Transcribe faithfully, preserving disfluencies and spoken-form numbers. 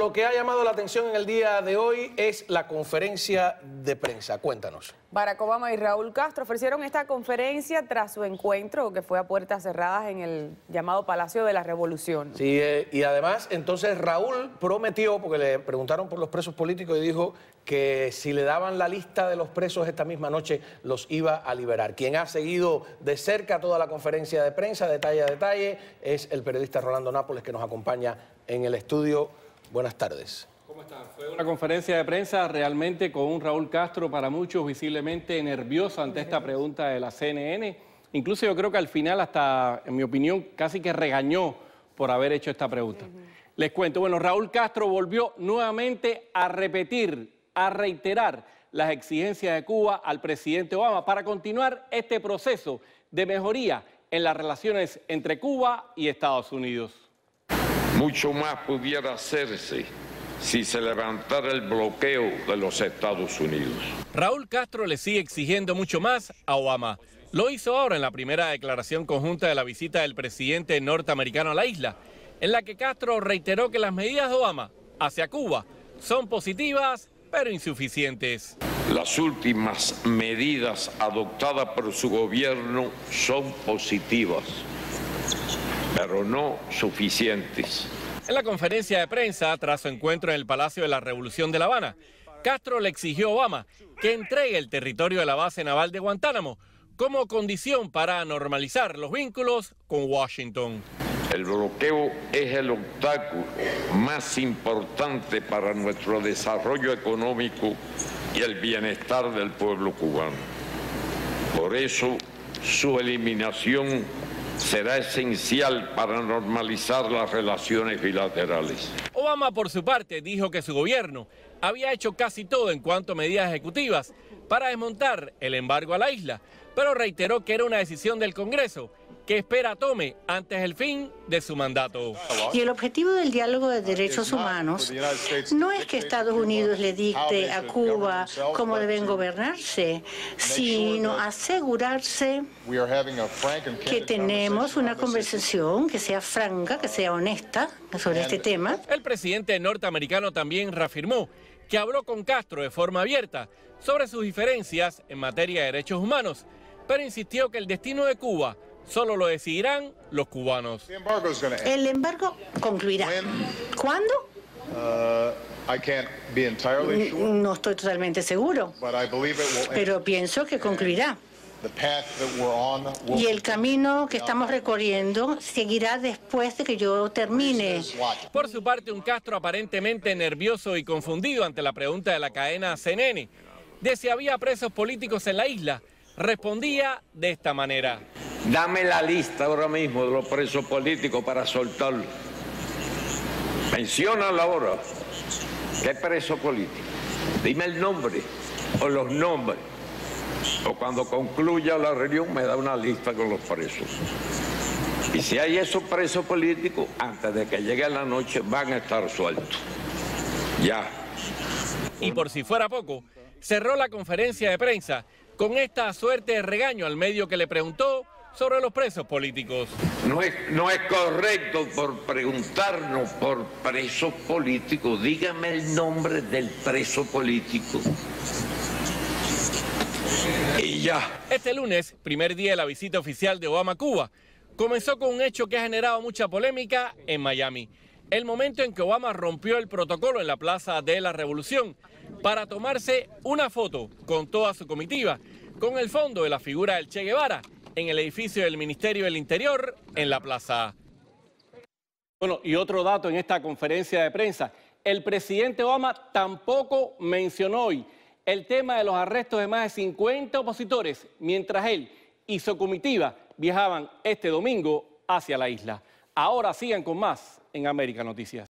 Lo que ha llamado la atención en el día de hoy es la conferencia de prensa. Cuéntanos. Barack Obama y Raúl Castro ofrecieron esta conferencia tras su encuentro, que fue a puertas cerradas en el llamado Palacio de la Revolución. Sí, eh, y además, entonces, Raúl prometió, porque le preguntaron por los presos políticos, y dijo que si le daban la lista de los presos esta misma noche, los iba a liberar. Quien ha seguido de cerca toda la conferencia de prensa, detalle a detalle, es el periodista Rolando Nápoles, que nos acompaña en el estudio. Buenas tardes. ¿Cómo están? Fue una conferencia de prensa realmente con un Raúl Castro para muchos visiblemente nervioso ante esta pregunta de la C N N. Incluso yo creo que al final hasta, en mi opinión, casi que regañó por haber hecho esta pregunta. Uh-huh. Les cuento, bueno, Raúl Castro volvió nuevamente a repetir, a reiterar las exigencias de Cuba al presidente Obama para continuar este proceso de mejoría en las relaciones entre Cuba y Estados Unidos. Mucho más pudiera hacerse si se levantara el bloqueo de los Estados Unidos. Raúl Castro le sigue exigiendo mucho más a Obama. Lo hizo ahora en la primera declaración conjunta de la visita del presidente norteamericano a la isla, en la que Castro reiteró que las medidas de Obama hacia Cuba son positivas, pero insuficientes. Las últimas medidas adoptadas por su gobierno son positivas, pero no suficientes. En la conferencia de prensa, tras su encuentro en el Palacio de la Revolución de La Habana, Castro le exigió a Obama que entregue el territorio de la base naval de Guantánamo como condición para normalizar los vínculos con Washington. El bloqueo es el obstáculo más importante para nuestro desarrollo económico y el bienestar del pueblo cubano. Por eso, su eliminación será esencial para normalizar las relaciones bilaterales. Obama, por su parte, dijo que su gobierno había hecho casi todo en cuanto a medidas ejecutivas para desmontar el embargo a la isla, pero reiteró que era una decisión del Congreso que espera tome antes del fin de su mandato. Y el objetivo del diálogo de derechos humanos no es que Estados Unidos le dicte a Cuba cómo deben gobernarse, sino asegurarse que tenemos una conversación que sea franca, que sea honesta sobre este tema. El presidente norteamericano también reafirmó que habló con Castro de forma abierta sobre sus diferencias en materia de derechos humanos, pero insistió que el destino de Cuba solo lo decidirán los cubanos. El embargo concluirá. ¿Cuándo? No estoy totalmente seguro, pero pienso que concluirá. Y el camino que estamos recorriendo seguirá después de que yo termine. Por su parte, un Castro aparentemente nervioso y confundido ante la pregunta de la cadena C N N de si había presos políticos en la isla, respondía de esta manera. Dame la lista ahora mismo de los presos políticos para soltarlos. Menciónalo ahora. ¿Qué preso político? Dime el nombre o los nombres. O cuando concluya la reunión me da una lista con los presos. Y si hay esos presos políticos, antes de que llegue la noche van a estar sueltos. Ya. Y por si fuera poco, cerró la conferencia de prensa con esta suerte de regaño al medio que le preguntó sobre los presos políticos. No es, no es correcto por preguntarnos por presos políticos. Dígame el nombre del preso político. Y ya. Este lunes, primer día de la visita oficial de Obama a Cuba, comenzó con un hecho que ha generado mucha polémica en Miami. El momento en que Obama rompió el protocolo en la Plaza de la Revolución para tomarse una foto con toda su comitiva, con el fondo de la figura del Che Guevara, en el edificio del Ministerio del Interior, en la Plaza. Bueno, y otro dato en esta conferencia de prensa, el presidente Obama tampoco mencionó hoy el tema de los arrestos de más de cincuenta opositores, mientras él y su comitiva viajaban este domingo hacia la isla. Ahora sigan con más en América Noticias.